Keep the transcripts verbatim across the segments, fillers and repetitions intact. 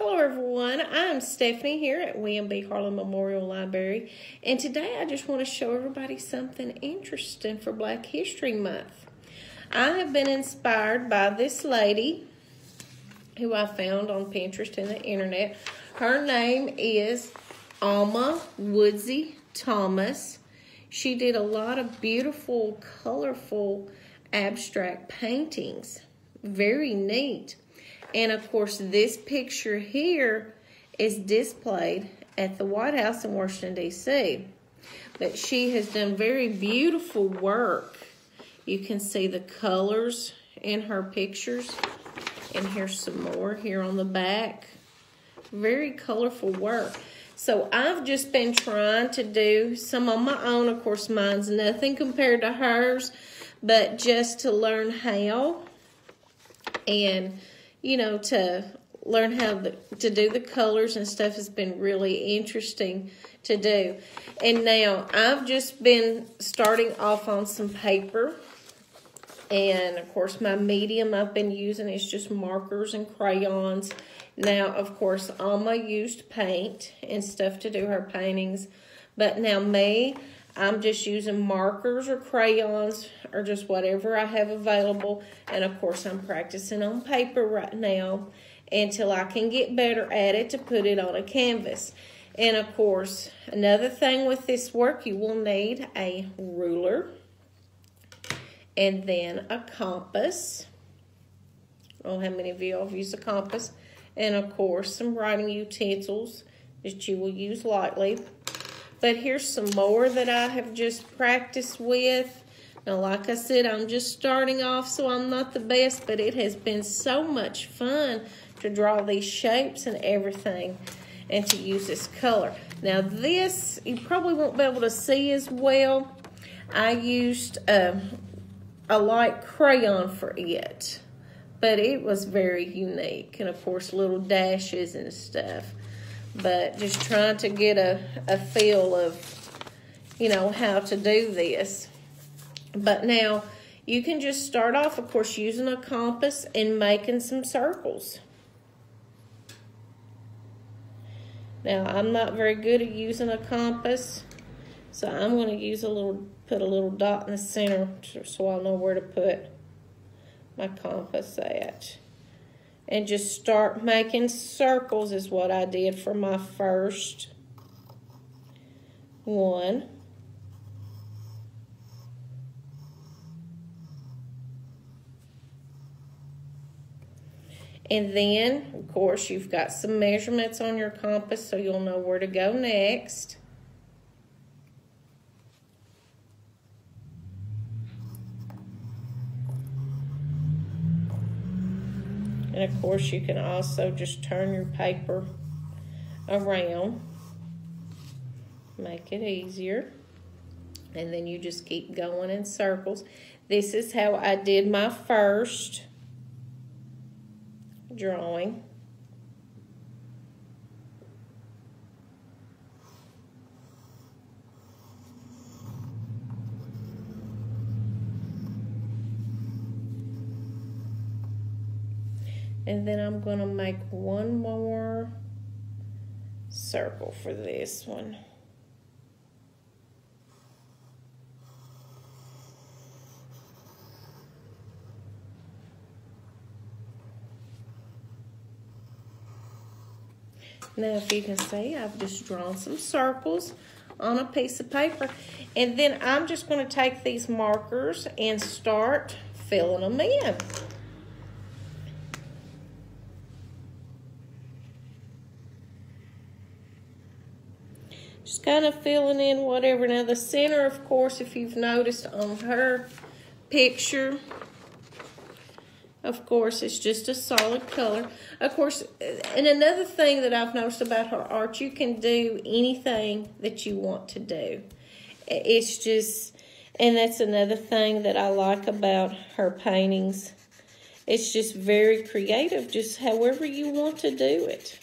Hello everyone, I'm Stephanie here at William B. Harlan Memorial Library, and today I just want to show everybody something interesting for Black History Month. I have been inspired by this lady who I found on Pinterest and the internet. Her name is Alma Woodsey Thomas. She did a lot of beautiful, colorful, abstract paintings. Very neat. And of course, this picture here is displayed at the White House in Washington, D C But she has done very beautiful work. You can see the colors in her pictures. And here's some more here on the back. Very colorful work. So I've just been trying to do some on my own. Of course, mine's nothing compared to hers, but just to learn how, and you know, to learn how the, to do the colors and stuff has been really interesting to do. And now I've just been starting off on some paper. And of course, my medium I've been using is just markers and crayons. Now, of course, Alma used paint and stuff to do her paintings. But now me, I'm just using markers or crayons or just whatever I have available. And of course, I'm practicing on paper right now until I can get better at it to put it on a canvas. And of course, another thing with this work, you will need a ruler and then a compass. I don't know how many of you all have used a compass. And of course, some writing utensils that you will use lightly. But here's some more that I have just practiced with. Now, like I said, I'm just starting off, so I'm not the best, but it has been so much fun to draw these shapes and everything and to use this color. Now, this, you probably won't be able to see as well. I used a, a light crayon for it, but it was very unique. And, of course, little dashes and stuff. But just trying to get a, a feel of, you know, how to do this. But now, you can just start off, of course, using a compass and making some circles. Now, I'm not very good at using a compass. So, I'm going to use a little, put a little dot in the center so I'll know where to put my compass at. And just start making circles is what I did for my first one. And then, of course, you've got some measurements on your compass so you'll know where to go next. And, of course, you can also just turn your paper around. Make it easier. And then you just keep going in circles. This is how I did my first drawing. And then I'm going to make one more circle for this one. Now, if you can see, I've just drawn some circles on a piece of paper. And then I'm just going to take these markers and start filling them in. Just kind of filling in whatever. Now, the center, of course, if you've noticed on her picture, of course, it's just a solid color. Of course, and another thing that I've noticed about her art, you can do anything that you want to do. It's just, and that's another thing that I like about her paintings. It's just very creative, just however you want to do it.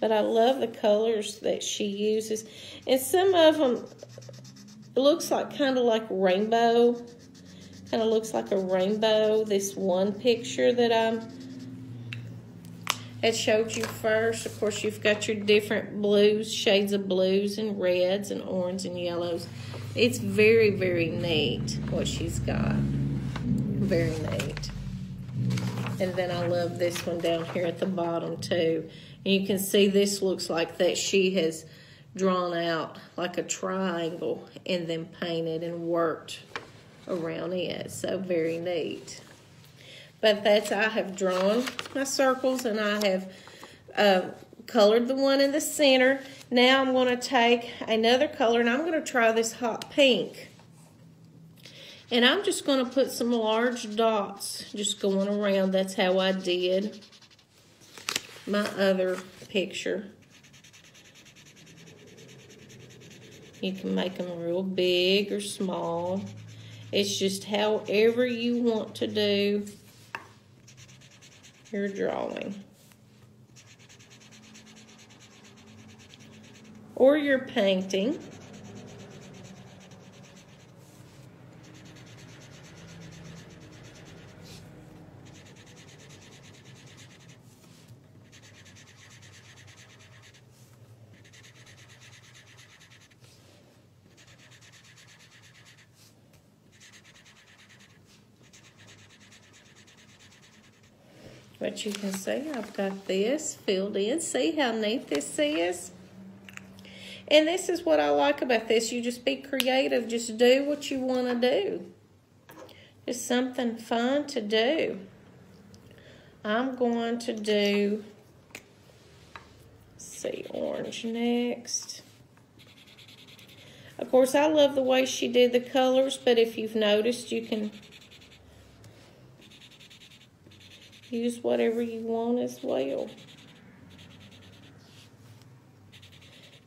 but I love the colors that she uses. And some of them, it looks like kind of like rainbow, kind of looks like a rainbow, this one picture that I'm that showed you first. Of course, you've got your different blues, shades of blues and reds and orange and yellows. It's very, very neat what she's got. Very neat. And then I love this one down here at the bottom too. And you can see this looks like that she has drawn out like a triangle and then painted and worked around it. So very neat. But that's, I have drawn my circles and I have uh, colored the one in the center. Now I'm going to take another color and I'm going to try this hot pink. And I'm just going to put some large dots just going around. That's how I did my other picture. You can make them real big or small. It's just however you want to do your drawing or your painting. But you can see I've got this filled in. See how neat this is? And this is what I like about this. You just be creative. Just do what you want to do. Just something fun to do. I'm going to do, let's see, orange next. Of course, I love the way she did the colors, but if you've noticed, you can use whatever you want as well.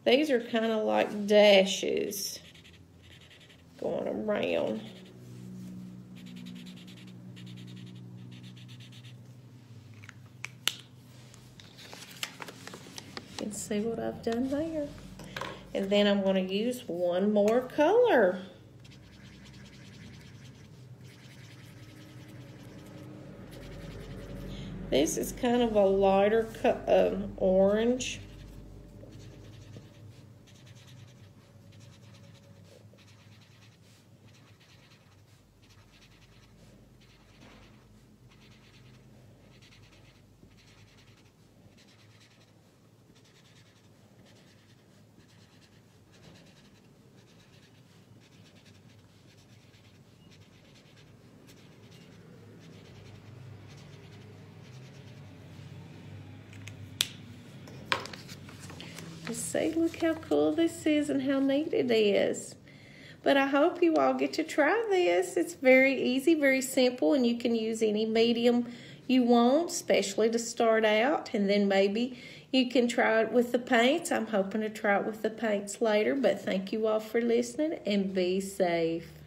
These are kind of like dashes going around. You can see what I've done there. And then I'm going to use one more color. This is kind of a lighter um, orange. See, look how cool this is and how neat it is. But I hope you all get to try this. It's very easy, very simple, and you can use any medium you want, especially to start out, and then maybe you can try it with the paints. I'm hoping to try it with the paints later, but thank you all for listening and be safe.